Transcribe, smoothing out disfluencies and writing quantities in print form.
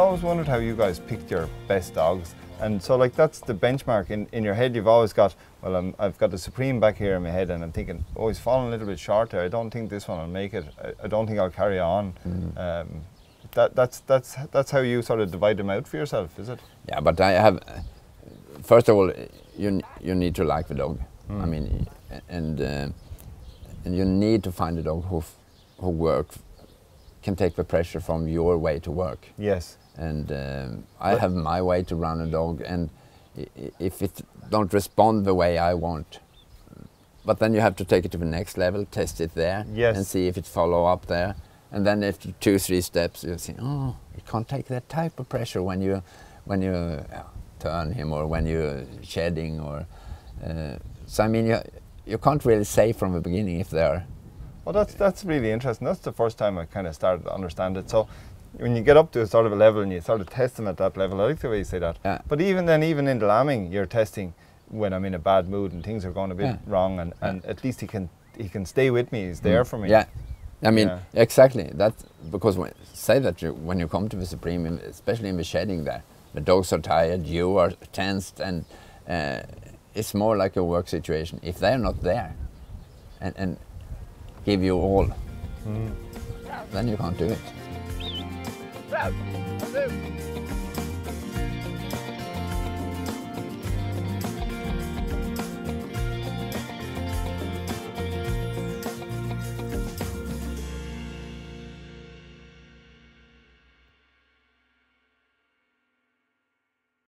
I always wondered how you guys picked your best dogs, and so like that's the benchmark in your head. You've always got, well, I've got the Supreme back here in my head, and I'm thinking, oh, he's fallen a little bit short there. I don't think this one will make it. I don't think I'll carry on. Mm. That's how you sort of divide them out for yourself, is it? Yeah, but I have. First of all, you need to like the dog. Mm. I mean, and you need to find a dog who can take the pressure from your way to work. Yes. And I have my way to run a dog, and if it don't respond the way I want, but then you have to take it to the next level, test it there, yes, and see if it follow up there. And then after 2-3 steps, you see, oh, you can't take that type of pressure when you turn him or when you're shedding or. So I mean, you can't really say from the beginning if they're. Well, that's really interesting. That's the first time I kind of started to understand it. So when you get up to a sort of a level and you sort of test them at that level, I like the way you say that. Yeah. But even then, even in the lambing, you're testing when I'm in a bad mood and things are going a bit wrong, and at least he can stay with me. He's there for me. Yeah. I mean, exactly. That's because when you come to the Supreme, especially in the shedding there, the dogs are tired, you are tensed, and it's more like a work situation. If they're not there and give you all, then you can't do it.